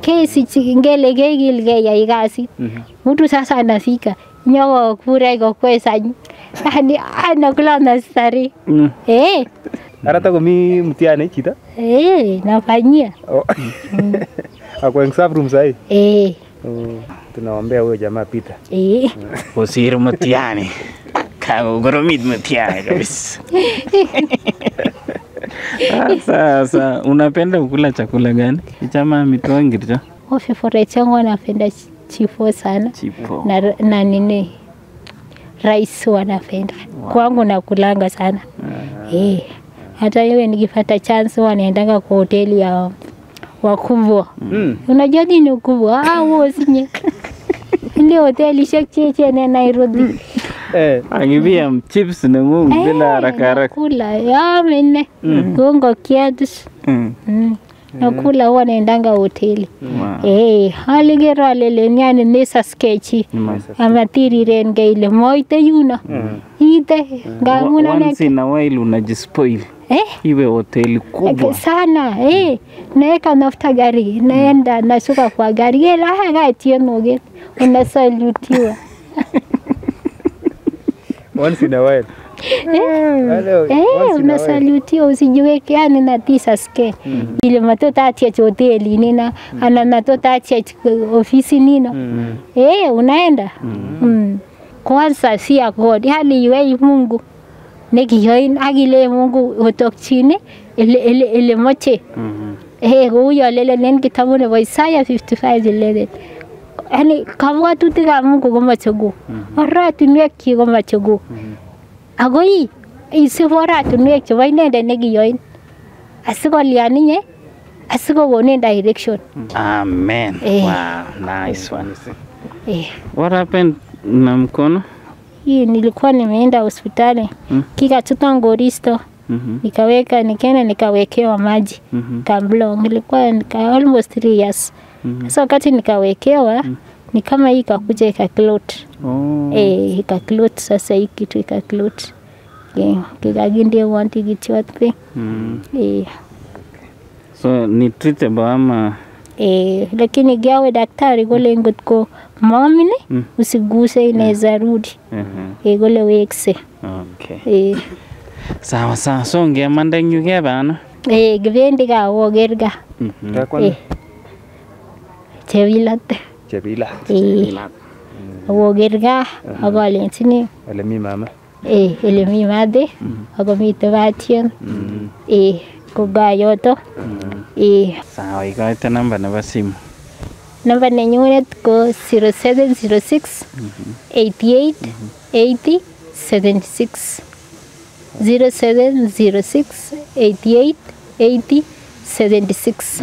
Kesi chingele gege ya igasi mtu sasa anafika nyawa kura iko kwesa yani ana kula na sari eh arata komi mtiane chita eh nafanyia akwa exam room sai eh tunaombea huyo jamaa Peter eh usiri mtiane kama goromid mtiane kabisa Sasa unapenda kula chakula gani? Kichama mitoa ngirja. Oh, favorite yangu anapenda chipo sana. Chipo. Na na nini? Rice wanapenda. Kwangu nakulanga sana. Eh. Hata yeye nikipata chance wanaendanga kwa hoteli ya wakubwa. Unajua nini wakubwa? Ah, wao sinye. Ile hoteli shekcheche na Nairobi. Eh, angibia chips na mungu bila haraka haraka. Kula ya mene. Gongo kiatus. Mm. Nakula wana ndanga hoteli. Eh, haligero alele nyane nesa sketchi. Amatiri renge ile moite yuna. Ite ngamuna nek. Once in a while unajispoil. Eh? Iwe hoteli kubwa. Sana. Eh, naeka nafuta gari, naenda nashuka kwa gari. Yela haga tienoge. Unasalutiwa. Once in a while. Eh, unasalutio usijiweke yani na tisa ske. Ile matoto atiacha hoteli nina, ana matoto atiacha ofisi nina. Eh, unaenda. Kwanza sia God, yani yeye Mungu. Nekiyoin agile Mungu hotokchini ele ele ele moche. Eh, huyo alele nene kitabu ni Isaya fifty-five eleven. Ani kabwa tutika Mungu goma chagu, ora tunweki goma chagu. Agoi isifora tunweki waini ndani giyoin, asiko liani nye, asiko wone direction. Amen. Wow, nice one. What happened na mkono? Hii nilikuwa nimeenda hospitali, kika tutangoristo. Nikaweka nikena nikawekewa maji kabla nilikuwa nika almost three years so wakati nikawekewa ni kama hii ikakuja ikaclot eh ikaclot sasa hii kitu ikaclot kikaginde wanti kitu wapi eh so ni treatable ama eh lakini gawe daktari gole ngotko mami ni usiguse inaweza rudi eh gole wekse okay eh Sawa sawa so ngemanda nyuge bana eh gwendiga wogerga eh chebilate chebilat chebilat wogerga agalentini elemi mama eh elemi made agomite batien eh kogayoto eh sawa igaita namba na basimu namba nenyunet ko zero seven zero six eighty-eight eighty seventy-six zero seven zero six eighty-eight eighty seventy-six.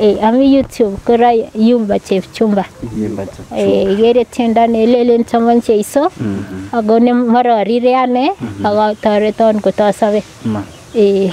Eh, ami YouTube kora Yuba Chepchumba. Yuba Chepchumba. Eh, yeye tenda nilele nchama ncheiso. Agone mara rireane, aga tareton kutoa sabe. Eh.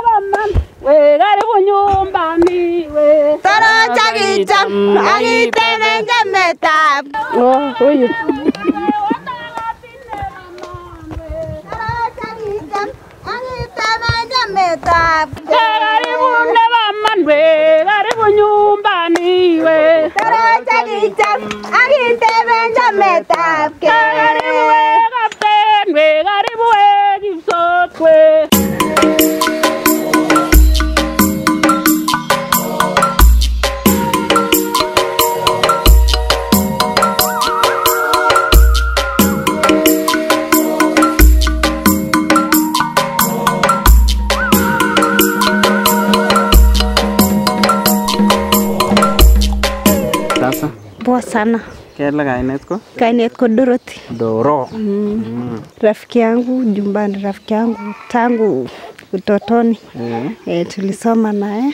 Sana. Kaya kainet ko? Kainet ko Dorothy. Doro. Mm. Mm. Rafiki yangu, jumbani rafiki yangu, tangu utotoni. Mm. E, tulisoma naye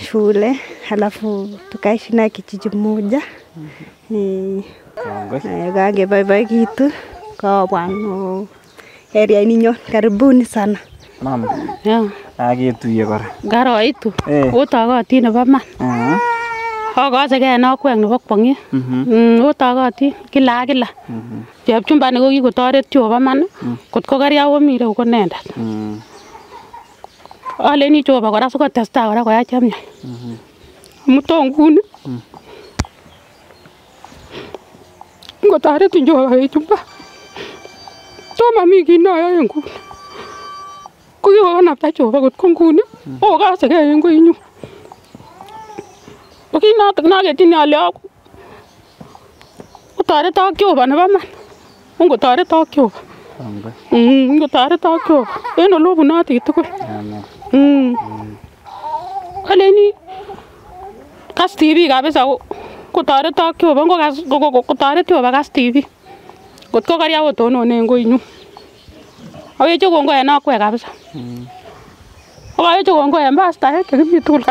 shule, halafu tukaishi na kijiji moja. Mm. E, gage bye bye kitu kwa bwana. Area ninyo karibuni sana. Mama. Yeah. Agetuye bara. Garo itu. Eh. Utagoti na bama. Mm. Oh, God, again, no quang, no pongy. Hm, what I got, Kilagilla. Chepchumba, you could order two of a man, could cogaria or me to go net. All any two of a grass got test out of a cham. Mutongun got added to your chumba. Toma Miki, no, I am good. Could you own up that over good congun? Oh, God, again, going. Okay, now the nugget in your log. What are the talk you about? What are the talk you? What are the talk you? Then a low naughty it took. Aleni Kass T V, Gabbis out. What are the talk you? What are the two of Kass T V? What Cogaria would don't know name going. Oh, you go and knock where Gabbis. Oh, I don't go and bust. I can be told.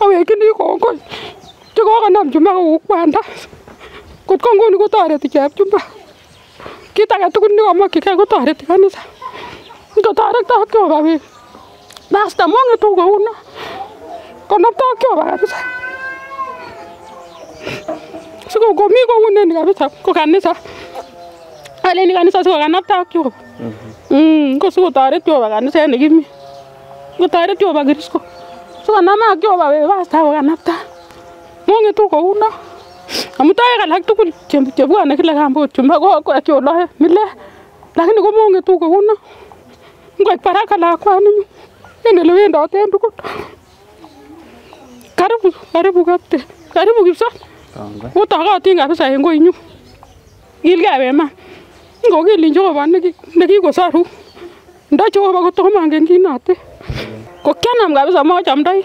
Away, can you go? Go on up to Maru Wanda. Could come on go to the cab to get a good new market. I got out of it. Got out of talk over me. That's the moment to go on. Come up talk over us. So go me go on and grab it up. Cocanessa. I didn't answer to an up talk to you. Go so tired to understand. Give me. Go tired to Bagrisco. So now I go away. What's that? What happened? Money took a wound. I'm tired. I like to go. Jump, jump, go. I like to go. Jump, go. Go. Go. Go. Mille. Like to go. Money took a wound. Go. Paraka. Like go. And the living daughter. And to go. Karibu. Karibu. Kapte. Karibu. Gipsa. What are things? I'm saying. Go. You. Ilga. Ma. Go. Go. Linjo. One. Negi. Negi. Go. Saru. Dacho. Bago. Toma. Gengi. Nate. Kokyanam kabisa mochomdoi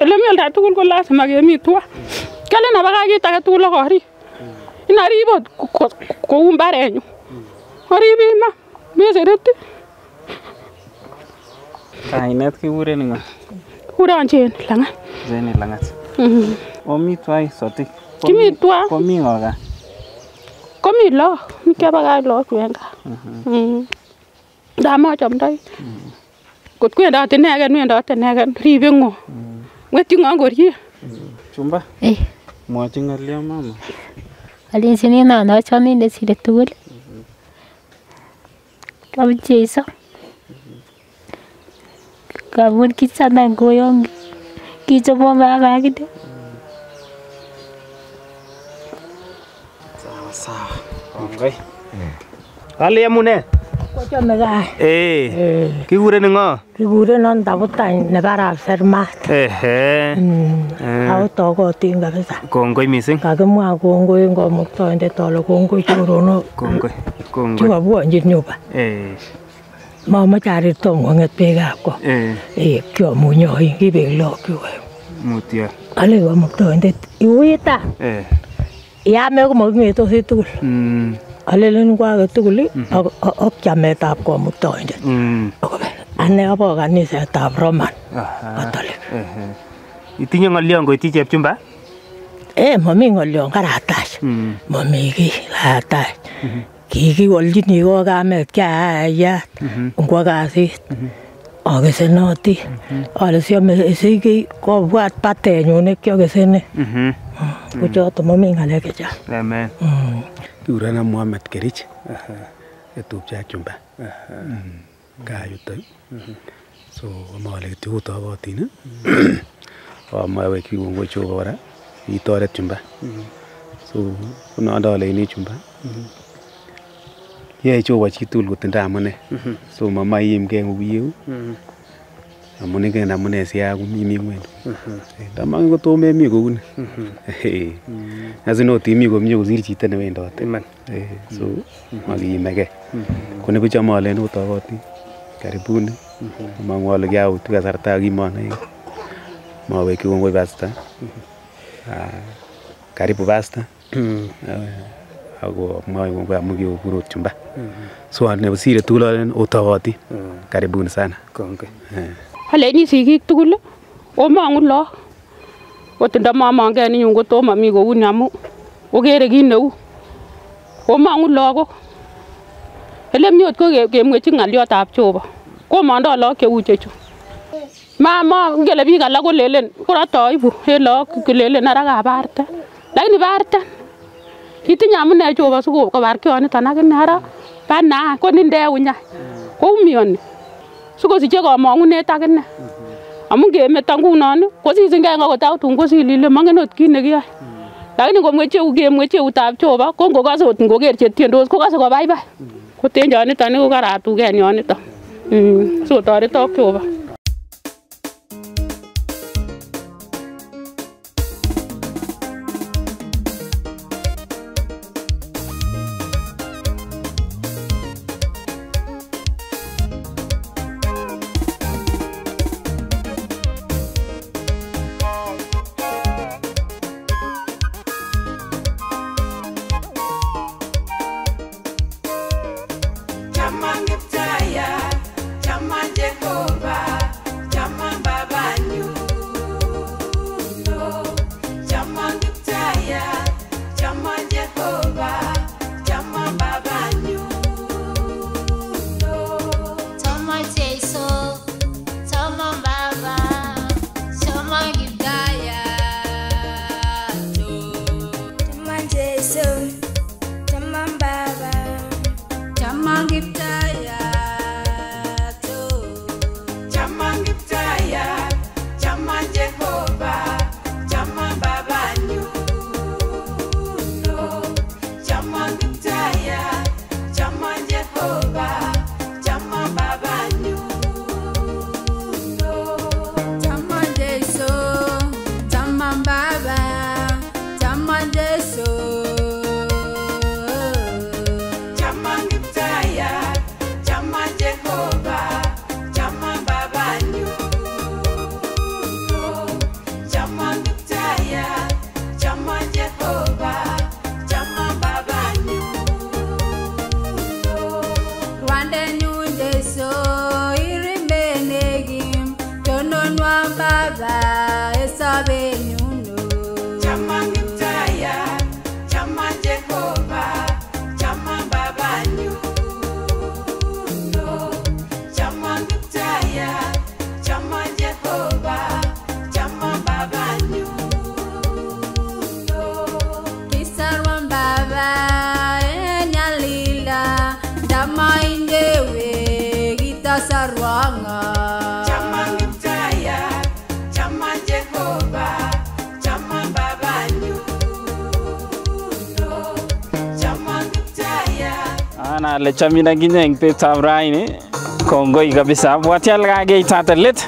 ele miolda tugul ko lasima kemi twa kale na bakagit age tugul akori inaribot kou mbarenyu oribima mesereti kainet kikuren ngo kuronchen Langat zeni Langat omi twai Sotik kimi twa komi ngoga komi lo mikabaka lo kwenga da mochomdoi Good good out in Hagan, went out and Hagan, leaving more. Waiting on good here. Chumba, eh? Watching a little mamma. I didn't see now, not only the city to it. Come, Jason. Come, one kiss and go young. Kiss a woman like it. Alia Mune. Eh, you wouldn't know. You wouldn't on double time, never have said math. Eh, how talk or think of it. Congo missing. Kagamua, Congo, and go Mokto and the Tolo Congo, Congo, Congo, Congo, and you knew. Eh, Mamma carried Tom on a big apple. Eh, eh, Kyo Muno, he gave a lock you. Mutia. I live on Mokto and it. You eat that. Eh, Yamel Mogmeto, he took. Alelen kwaget tugul ak ak chametab komuktoindet. Ane abo kanisetab Roman Catholic. Itinye ng'olyon koityi Chepchumba? Eh, momi ng'olyon karatach. Momi ki karatach. Kikiwoljini ko kamet kyaayat ngwo kasit. Akesenoti. Ale siame siki kobwat patenyun nekiokeseni. Kochoto momi ng'alek chechang. Amen. Turana Muhammad Kerich. Etupche ak Chumba. Kayuto. So amale kiutobotin. Amawek kiwongo chokora. Itoret Chumba. So kunondo oleini Chumba. Yeye Jehova chitugul kotindo amune. So mama iimgee ngubiyeu. Amune ngene amune siya kumimi ngwenu. Tamange kotomemi kou ni. Eh. Azinoti imi komie kosir chito newendote iman. Eh so makiimege. Kone kochome olen utoboti. Karibuni. Mangwa ole kyaut kasarta kimone. Maweki kongoi basta. Ah karibu basta. Ago mwa yangu kwa mugi ukuro Chumba, so anebusiri tulala utawati, karibuni sana. Konge. Haleni siki tulala, oma angula, watenda mama ange ni yungo to mami go unyamu, ogeregi nau, oma angula go, elemi otko kemwe chingali atapchoba, ko manda alak keuchechu, mama ngelebi galago lelen, kora toibu, elak kulelen naraga barta, lakini barta. Iti nyamu na Jehova suko kabarki oni tanaki nara pana ko ninde unya ko umioni suko sije ko mongunet akine amun kemeto ngunon ko sisinge ngo tautun ko silile mongenot kit nekiyoe lakini komweche u kemweche utab Jehova ko ngokase ot ngoker chetiendos ko kase ko baibai ko tenjoniton ko karatu kenyoniton mm so toretok Jehova. Chamina ginyeng pe tabraini kongoi kabisa bwatia lagage itatelet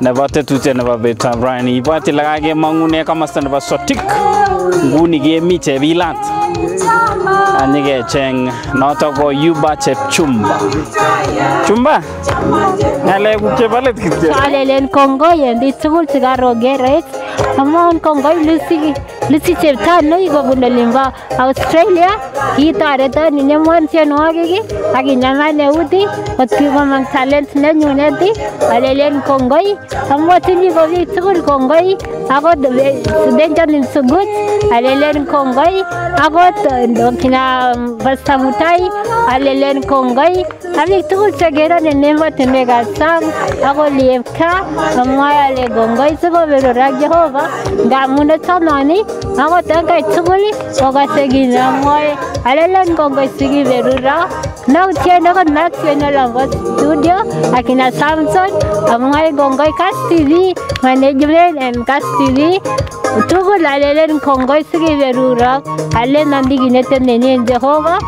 na bate tute na babe tabraini bwatia lagage mangune kama stand ba Sotik nguni ge miche bilat anige cheng noto go Yuba Chepchumba Chumba nale kuche balet kitje alelen kongoi endi tsul sigaro geret amon kongoi lusigi lisi cheptano iko bunalimba Australia kitareta ninemwanse nwagigi akinangane uti otiko man talent nenyuneti alelen kongoi amwatini ko bitukul kongoi ako student so good alelen kongoi ako ndokina bastamutai alelen kongoi abi tukul chagera nenemba temega sam ako liefka amwaya le kongoi siko berora Jehova ngamuna tamani ako tangai tukuli ogasegina moye alelen kongoi sigi berora now chena ko na chena lango studio akina Samson amwaya kongoi Kass T V management and Kass T V utugo lalelen kongoi sigi berora alen andiginete nene Jehova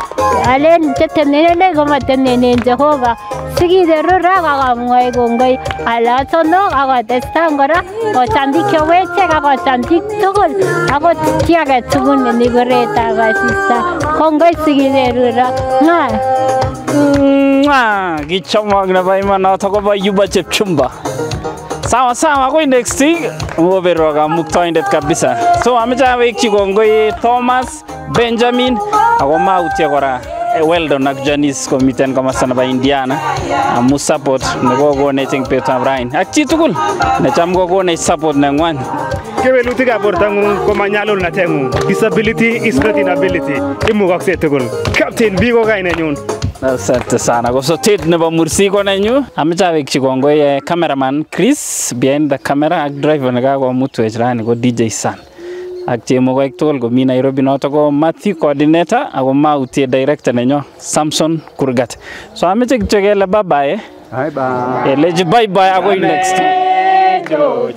alen tetenene ne gomatenene Jehova sigi berora agamwaya kongoi ala tono agatestangora otandike wete agatandik tukul agot tiaga tukun ne goreta basista kongoi sigi berora na Mwah, gichomwa gnabaima na takoba Yuba Chepchumba. Sawa sawa ko next week woberoga muktoindet kabisa. So amecha wiki kongoi Thomas Benjamin agoma utie kora. Well done ak Janice komiten komasta na ba Indiana. Amu support nego go neting petam rain. Ak chitukul ne cham go go ne support nengwan. Kewelutik ab bortangung komanyalul na tengung. Disability is not inability. Imugakse tukul. Captain Bigo kainenyun. Asante sana kwa sotik nebo mursiko nenyu amechawek chikongoi cameraman Chris behind the camera ak driver nekago mutwe jirani ko D J San ak chemogo ek tol ko mi Nairobi noto ko Matthew coordinator ako mautie director nenyo Samson Kurgat so ameche kichekele bye bye bye bye eleji bye bye ako next Chame,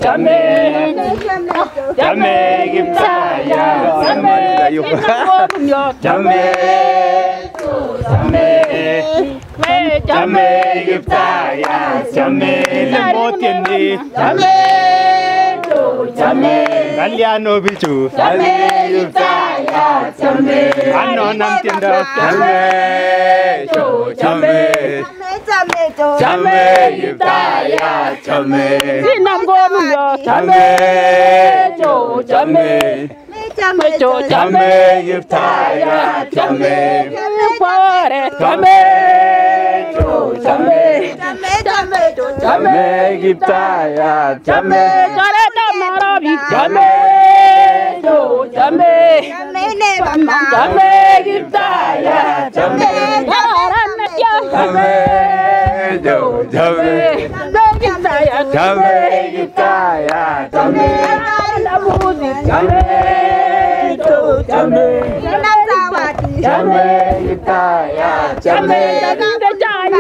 chame, giptaya, chame, lemotendi, chame, chame, Galiano bichu, chame, giptaya, chame, ano namtenda, chame, chame, chame, chame, giptaya, chame, sinamgonuyo, chame, chame. Chame, chame, giptaya, chame, chame, chame, chame, chame, chame, giptaya, chame, chame, Chame, chame, chame, chame, chame, Chame,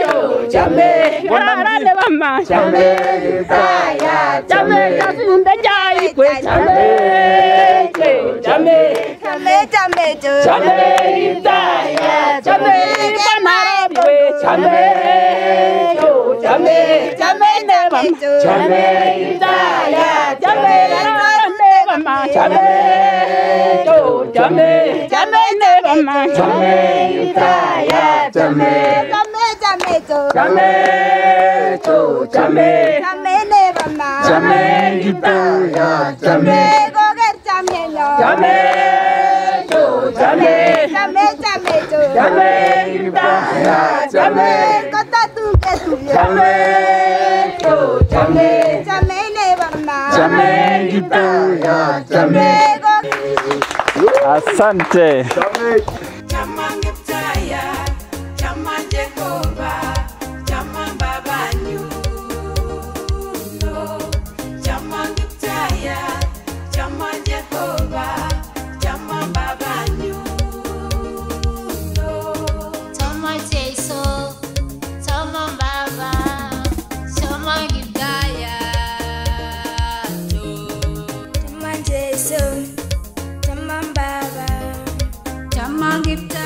yo, chame, gora de mamma, chame, taya, chame, kasunde jai, chame, chame, chame, chame, chame, taya, chame, marabe, chame, yo, chame, chame de mamma, chame, taya, chame. Chame, yo, chame, chame, never mind. Chame, taya, chame, chame, chame, yo, chame, chame, never mind. Chame, taya, chame, go get chame, yo, chame, yo, chame, chame, chame, yo, chame, taya, chame, go ta tu ke tu, chame, yo, chame, chame. Asante. Give